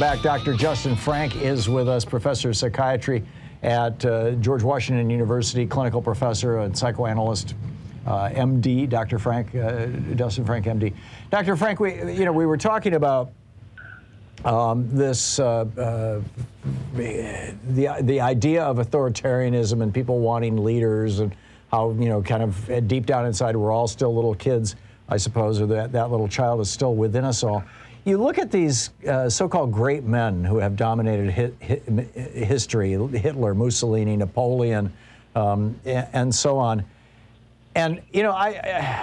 Welcome back. Dr. Justin Frank is with us, professor of psychiatry at George Washington University, clinical professor and psychoanalyst, MD, Dr. Frank, Justin Frank, MD. Dr. Frank, we were talking about this the idea of authoritarianism and people wanting leaders, and how kind of deep down inside we're all still little kids, I suppose, or that little child is still within us all. You look at these so-called great men who have dominated history, Hitler, Mussolini, Napoleon, and so on. And,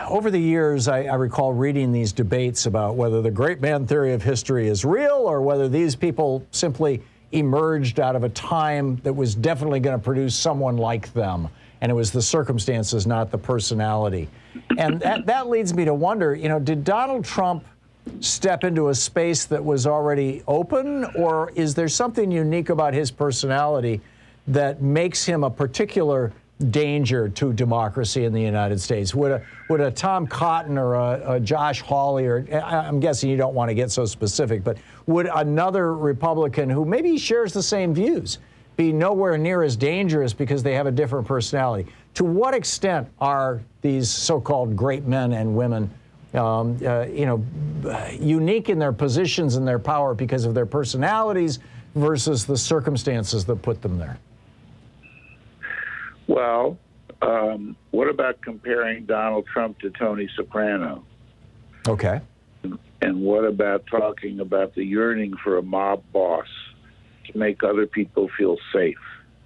over the years, I recall reading these debates about whether the great man theory of history is real or whether these people simply emerged out of a time that was definitely going to produce someone like them. And it was the circumstances, not the personality. And that leads me to wonder, did Donald Trump step into a space that was already open, or is there something unique about his personality that makes him a particular danger to democracy in the United States? Would a Tom Cotton or a Josh Hawley, or I'm guessing you don't want to get so specific, but would another Republican who maybe shares the same views be nowhere near as dangerous because they have a different personality? To what extent are these so-called great men and women unique in their positions and their power because of their personalities versus the circumstances that put them there? Well, what about comparing Donald Trump to Tony Soprano? Okay. And what about talking about the yearning for a mob boss to make other people feel safe?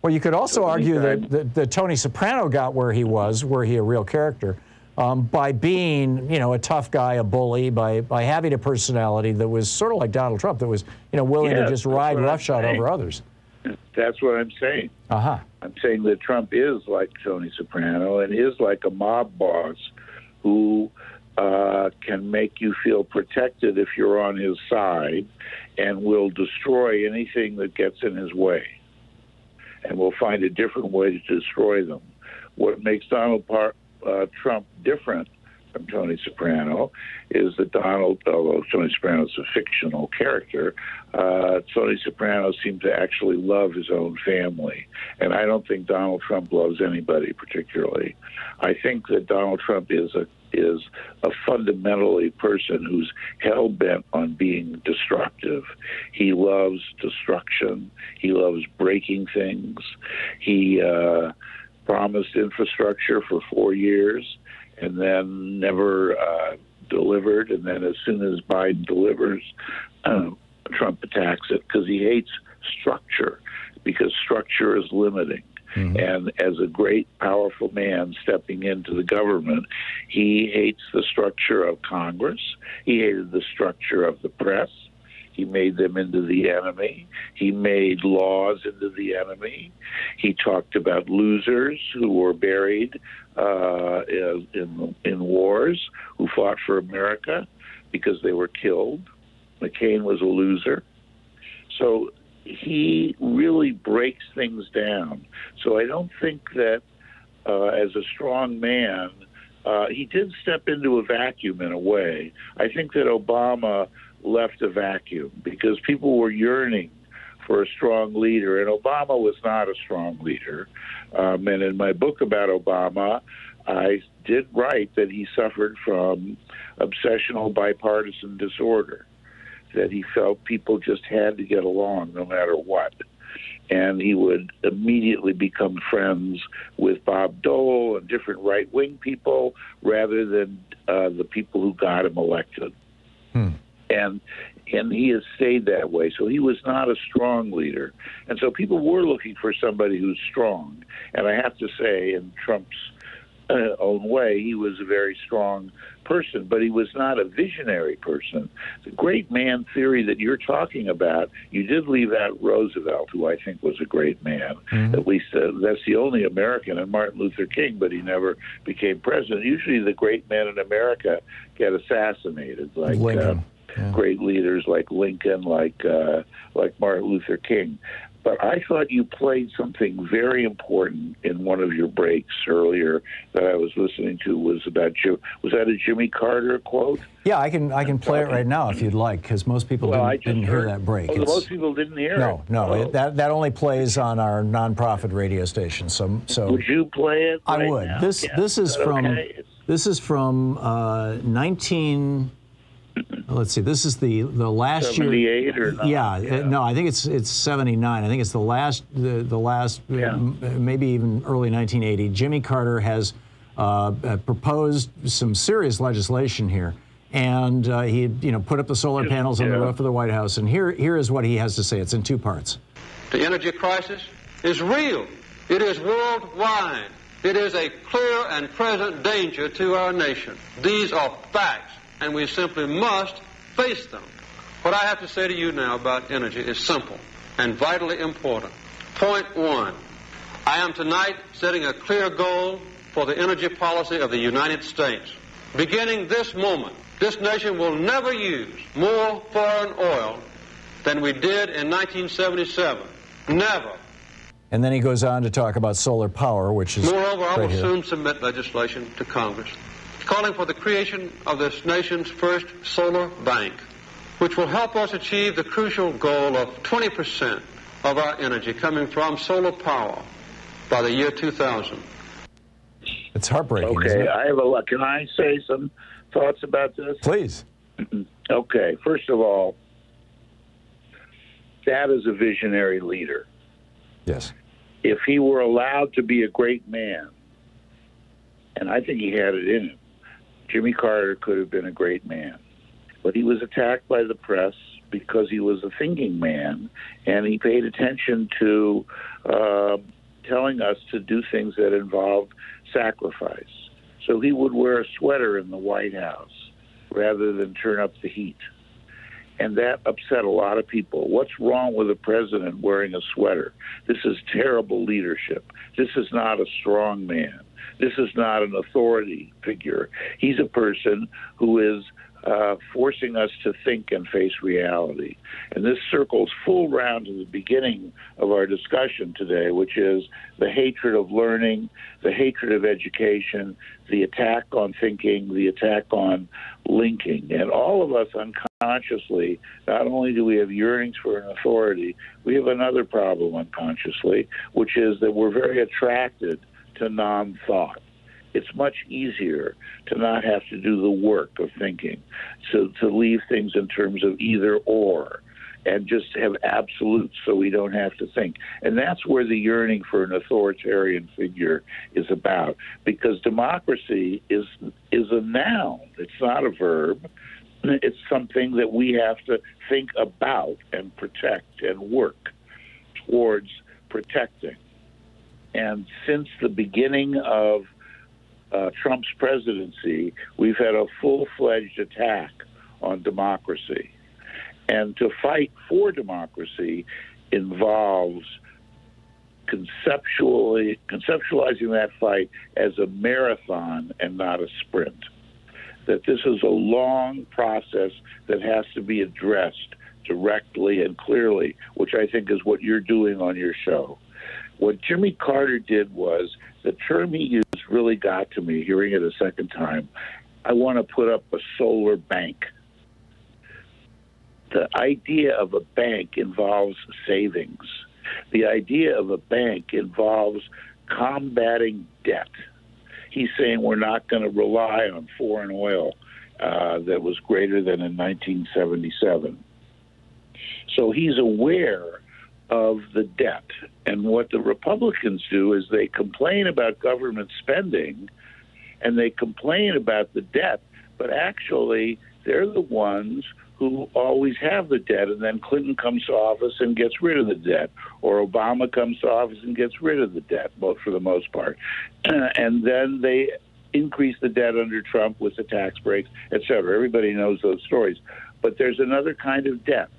Well, you could also argue that Tony Soprano got where he was, were he a real character, by being, a tough guy, a bully, by having a personality that was sort of like Donald Trump, that was, willing to just ride roughshod over others. That's what I'm saying. Uh-huh. I'm saying that Trump is like Tony Soprano and is like a mob boss who can make you feel protected if you're on his side, and will destroy anything that gets in his way, and will find a different way to destroy them. What makes Donald Trump different from Tony Soprano is that Donald, although Tony Soprano is a fictional character, Tony Soprano seemed to actually love his own family. And I don't think Donald Trump loves anybody particularly. I think that Donald Trump is a fundamentally person who's hell-bent on being destructive. He loves destruction. He loves breaking things. He promised infrastructure for 4 years and then never delivered. And then as soon as Biden delivers, Trump attacks it because he hates structure, because structure is limiting. Mm-hmm. And as a great, powerful man stepping into the government, he hates the structure of Congress. He hated the structure of the press. He made them into the enemy. He made laws into the enemy. He talked about losers who were buried in wars, who fought for America because they were killed. McCain was a loser. So he really breaks things down. So I don't think that as a strong man, he did step into a vacuum in a way. I think that Obama left a vacuum because people were yearning for a strong leader, and Obama was not a strong leader. And in my book about Obama, I did write that he suffered from obsessional bipartisan disorder, that he felt people just had to get along no matter what. And he would immediately become friends with Bob Dole and different right-wing people rather than the people who got him elected. Hmm. And he has stayed that way. So he was not a strong leader. And so people were looking for somebody who's strong. And I have to say, in Trump's own way, he was a very strong person, but he was not a visionary person. The great man theory that you're talking about, you did leave out Roosevelt, who I think was a great man. Mm-hmm. At least that's the only American, and Martin Luther King, but he never became president. Usually the great men in America get assassinated, like Lincoln. Great leaders like Lincoln, like Martin Luther King. But I thought you played something very important in one of your breaks earlier that I was listening to. Was about was that a Jimmy Carter quote? Yeah, I can play it right now if you'd like, because most people didn't hear that break. Oh, most people didn't hear it? No, no. That only plays on our nonprofit radio station. So would you play it? I would. Now? This is from Let's see. This is the last year. 78 or not? Yeah. No, I think it's 79. I think it's the last maybe even early 1980. Jimmy Carter has proposed some serious legislation here, and he put up the solar panels on the roof of the White House. And here is what he has to say. It's in two parts. The energy crisis is real. It is worldwide. It is a clear and present danger to our nation. These are facts, and we simply must face them. What I have to say to you now about energy is simple and vitally important. Point one, I am tonight setting a clear goal for the energy policy of the United States. Beginning this moment, this nation will never use more foreign oil than we did in 1977. Never. And then he goes on to talk about solar power, which is... Moreover, I will soon submit legislation to Congress calling for the creation of this nation's first solar bank, which will help us achieve the crucial goal of 20% of our energy coming from solar power by the year 2000. It's heartbreaking. Okay, isn't it? I have a look. Can I say some thoughts about this? Please. Okay, first of all, that is a visionary leader. Yes. If he were allowed to be a great man, and I think he had it in him, Jimmy Carter could have been a great man, but he was attacked by the press because he was a thinking man, and he paid attention to telling us to do things that involved sacrifice. So he would wear a sweater in the White House rather than turn up the heat, and that upset a lot of people. What's wrong with a president wearing a sweater? This is terrible leadership. This is not a strong man. This is not an authority figure. He's a person who is forcing us to think and face reality. And this circles full round to the beginning of our discussion today, which is the hatred of learning, the hatred of education, the attack on thinking, the attack on linking. And all of us unconsciously, not only do we have yearnings for an authority, we have another problem unconsciously, which is that we're very attracted to non-thought. It's much easier to not have to do the work of thinking, so to leave things in terms of either or, and just have absolutes so we don't have to think. And that's where the yearning for an authoritarian figure is about, because democracy is a noun. It's not a verb. It's something that we have to think about and protect and work towards protecting. And since the beginning of Trump's presidency, we've had a full-fledged attack on democracy. And to fight for democracy involves conceptualizing that fight as a marathon and not a sprint, that this is a long process that has to be addressed directly and clearly, which I think is what you're doing on your show. What Jimmy Carter did was, the term he used really got to me, hearing it a second time. I want to put up a solar bank. The idea of a bank involves savings. The idea of a bank involves combating debt. He's saying we're not going to rely on foreign oil that was greater than in 1977. So he's aware of the debt. And what the Republicans do is they complain about government spending and they complain about the debt, but actually they're the ones who always have the debt, and then Clinton comes to office and gets rid of the debt, or Obama comes to office and gets rid of the debt, both for the most part. And then they increase the debt under Trump with the tax breaks, et cetera. Everybody knows those stories. But there's another kind of debt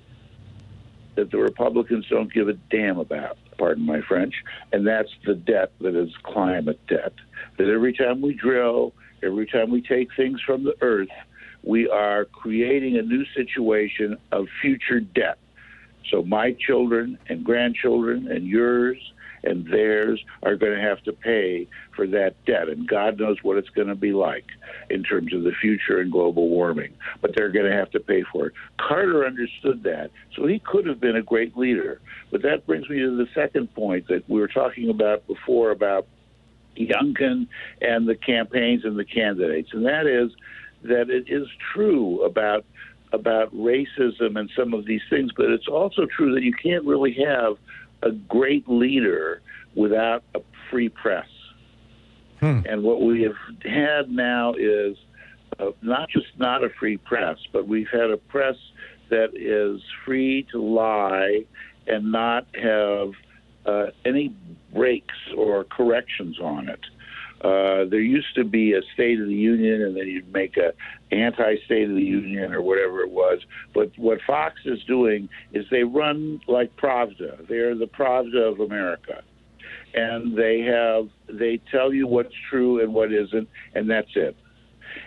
that the Republicans don't give a damn about, pardon my French, and that's the debt that is climate debt. That every time we drill, every time we take things from the earth, we are creating a new situation of future debt. So my children and grandchildren and yours and theirs are going to have to pay for that debt. And God knows what it's going to be like in terms of the future and global warming. But they're going to have to pay for it. Carter understood that. So he could have been a great leader. But that brings me to the second point that we were talking about before about Youngkin and the campaigns and the candidates. And that is that it is true about racism and some of these things, but it's also true that you can't really have a great leader without a free press. And what we have had now is not just not a free press, but we've had a press that is free to lie and not have any breaks or corrections on it. There used to be a State of the Union, and then you'd make an anti-State of the Union or whatever it was. But what Fox is doing is they run like Pravda. They are the Pravda of America. And they tell you what's true and what isn't, and that's it.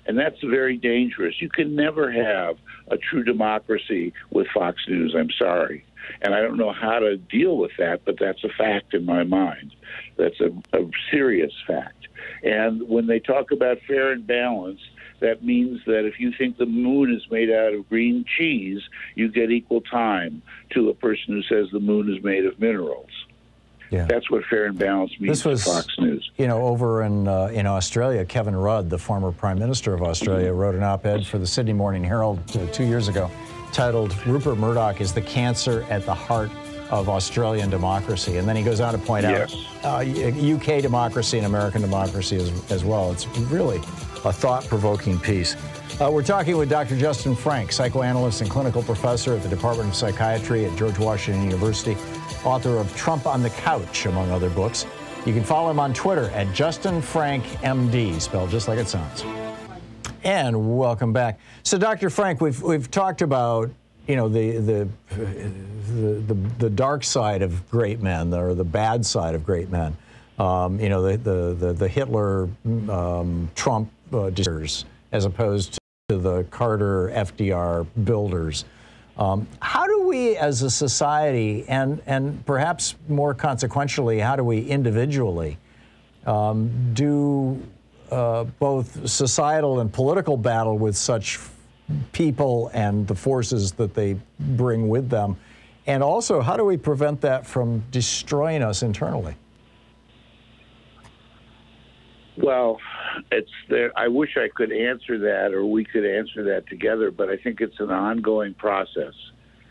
And that's very dangerous. You can never have a true democracy with Fox News, I'm sorry. And I don't know how to deal with that, but that's a fact in my mind. That's a serious fact. And when they talk about fair and balanced, that means that if you think the moon is made out of green cheese, you get equal time to a person who says the moon is made of minerals. Yeah. That's what fair and balanced means for Fox News. You know, over in Australia, Kevin Rudd, the former Prime Minister of Australia, wrote an op-ed for the Sydney Morning Herald 2 years ago titled, "Rupert Murdoch is the cancer at the heart of Australian democracy." And then he goes on to point out UK democracy and American democracy as well. It's really a thought-provoking piece. We're talking with Dr. Justin Frank, psychoanalyst and clinical professor at the Department of Psychiatry at George Washington University, author of Trump on the Couch, among other books. You can follow him on Twitter at JustinFrankMD, spelled just like it sounds. And welcome back. So, Dr. Frank, we've talked about, you know, the dark side of great men, or the bad side of great men. You know, the Hitler, Trump deserters, as opposed to the Carter, FDR builders. How do we, as a society, and perhaps more consequentially, how do we individually do both societal and political battle with such people and the forces that they bring with them? And also, how do we prevent that from destroying us internally? Well, it's there. I wish I could answer that, or we could answer that together, but I think it's an ongoing process.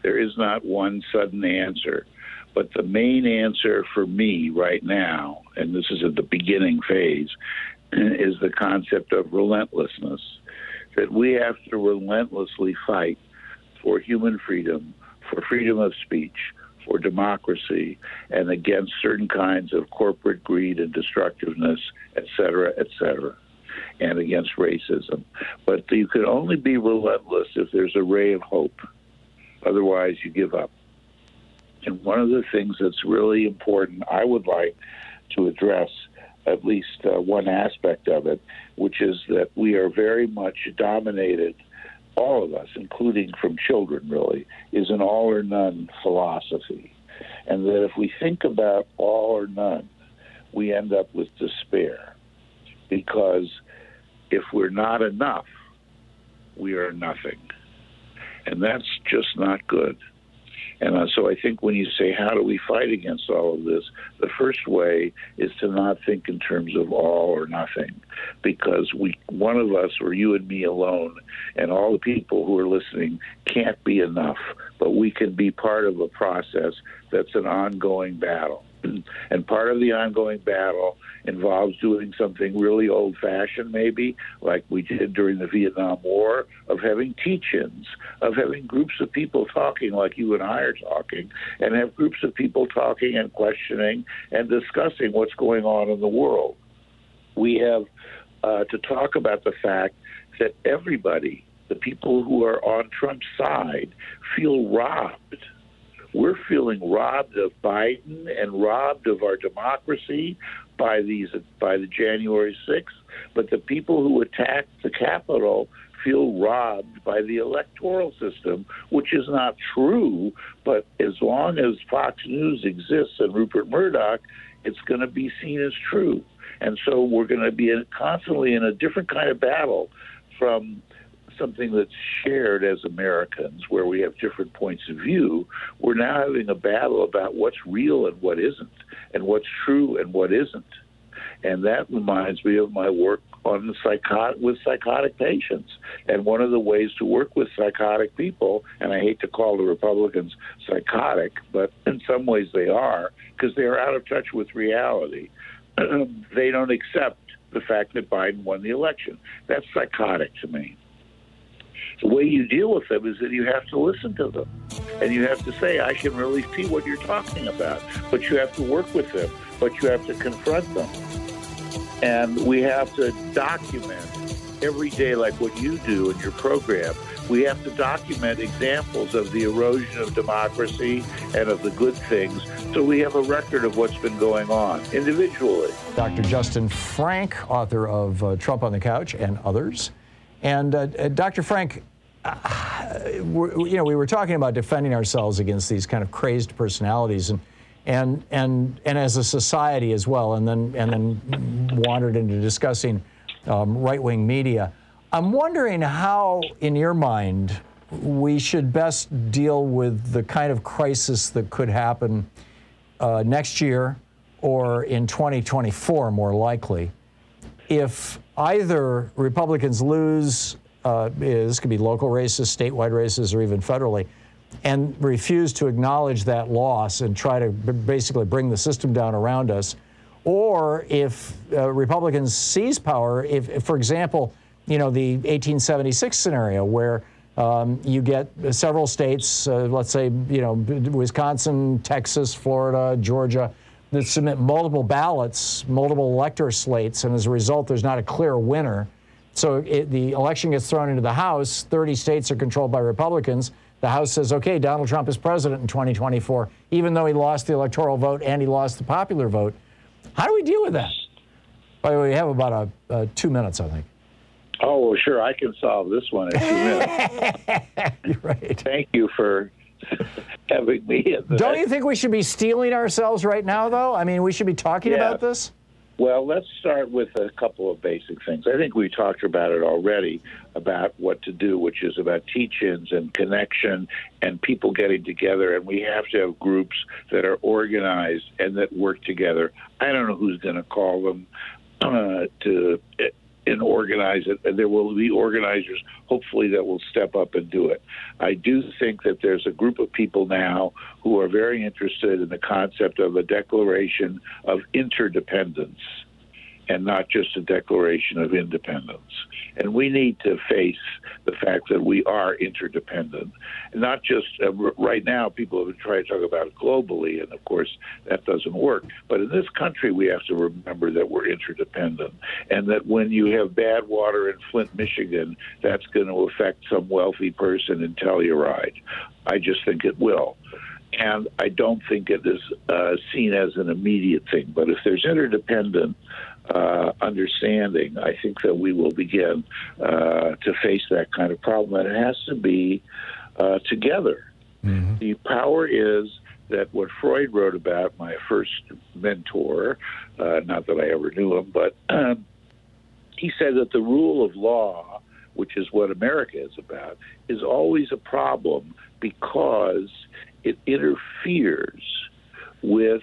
There is not one sudden answer. But the main answer for me right now, and this is at the beginning phase, is the concept of relentlessness. That we have to relentlessly fight for human freedom, for freedom of speech, for democracy, and against certain kinds of corporate greed and destructiveness, et cetera, and against racism. But you can only be relentless if there's a ray of hope. Otherwise, you give up. And one of the things that's really important, I would like to address at least one aspect of it, which is that we are very much dominated, all of us, including from children really, is an all or none philosophy. And that if we think about all or none, we end up with despair. Because if we're not enough, we are nothing. And that's just not good. And so I think when you say, how do we fight against all of this, the first way is to not think in terms of all or nothing, because one of us, or you and me alone, and all the people who are listening, can't be enough, but we can be part of a process that's an ongoing battle. And part of the ongoing battle involves doing something really old-fashioned, maybe, like we did during the Vietnam War, of having teach-ins, of having groups of people talking like you and I are talking, and have groups of people talking and questioning and discussing what's going on in the world. We have to talk about the fact that everybody, the people who are on Trump's side, feel robbed. We're feeling robbed of Biden and robbed of our democracy, by the January 6th, but the people who attacked the Capitol feel robbed by the electoral system, which is not true. But as long as Fox News exists and Rupert Murdoch, it's going to be seen as true. And so we're going to be constantly in a different kind of battle from something that's shared as Americans, where we have different points of view. We're now having a battle about what's real and what isn't, and what's true and what isn't. And that reminds me of my work on with psychotic patients. And one of the ways to work with psychotic people, and I hate to call the Republicans psychotic, but in some ways they are, because they are out of touch with reality. They don't accept the fact that Biden won the election. That's psychotic to me. The way you deal with them is that you have to listen to them. And you have to say, I can really see what you're talking about. But you have to work with them. But you have to confront them. And we have to document every day, like what you do in your program. We have to document examples of the erosion of democracy and of the good things, so we have a record of what's been going on individually. Dr. Justin Frank, author of Trump on the Couch and others. And Dr. Frank, we were talking about defending ourselves against these kind of crazed personalities, and as a society as well, and then wandered into discussing right-wing media. I'm wondering how, in your mind, we should best deal with the kind of crisis that could happen next year, or in 2024, more likely, if either Republicans lose, this could be local races, statewide races, or even federally, and refuse to acknowledge that loss and try to basically bring the system down around us, or if Republicans seize power, if, for example, you know, the 1876 scenario where you get several states, let's say, you know, Wisconsin, Texas, Florida, Georgia, that submit multiple ballots, multiple elector slates, and as a result, there's not a clear winner. So the election gets thrown into the House. 30 states are controlled by Republicans. The House says, okay, Donald Trump is president in 2024, even though he lost the electoral vote and he lost the popular vote. How do we deal with that? By the way, we have about 2 minutes, I think. Oh, well, sure, I can solve this one in 2 minutes. You're right. Thank you for having me. Don't you think we should be stealing ourselves right now, though? I mean, we should be talking about this? Well, let's start with a couple of basic things. I think we talked about it already, about what to do, which is about teach-ins and connection and people getting together. And we have to have groups that are organized and that work together. I don't know who's going to call them and organize it, and there will be organizers, hopefully, that will step up and do it. I do think that there's a group of people now who are very interested in the concept of a declaration of interdependence and not just a declaration of independence. And we need to face the fact that we are interdependent. And not just right now, people have been trying to talk about it globally, and of course, that doesn't work. But in this country, we have to remember that we're interdependent, and that when you have bad water in Flint, Michigan, that's going to affect some wealthy person in Telluride. I just think it will. And I don't think it is seen as an immediate thing. But if there's interdependent understanding, I think that we will begin to face that kind of problem. And it has to be together. Mm-hmm. The power is that what Freud wrote about, my first mentor, not that I ever knew him, but he said that the rule of law, which is what America is about, is always a problem because it interferes with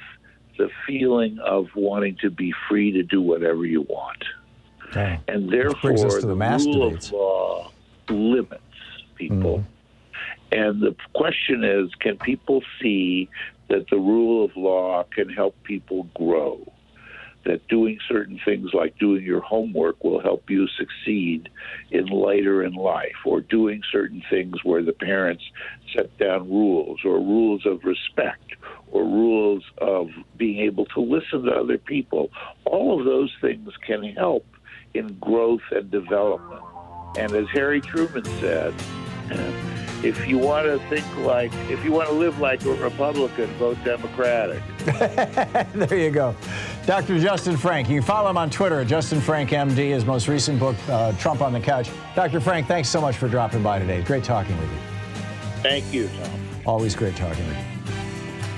the feeling of wanting to be free to do whatever you want. Okay. And therefore, the rule of law limits people. Mm-hmm. And the question is, can people see that the rule of law can help people grow? That doing certain things like doing your homework will help you succeed in later in life, or doing certain things where the parents set down rules, or rules of respect, or rules of being able to listen to other people. All of those things can help in growth and development. And as Harry Truman said, If you want to think like, if you want to live like a Republican, vote Democratic. There you go. Dr. Justin Frank. You can follow him on Twitter at Justin Frank MD. His most recent book, Trump on the Couch. Dr. Frank, thanks so much for dropping by today. Great talking with you. Thank you, Tom. Always great talking with you.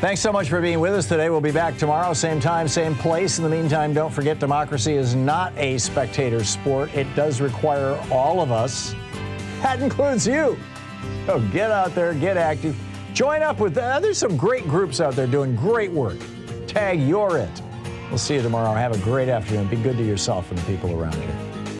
Thanks so much for being with us today. We'll be back tomorrow, same time, same place. In the meantime, don't forget, democracy is not a spectator sport. It does require all of us. That includes you. So get out there, get active. Join up with, there's some great groups out there doing great work. Tag, you're it. We'll see you tomorrow. Have a great afternoon. Be good to yourself and the people around you.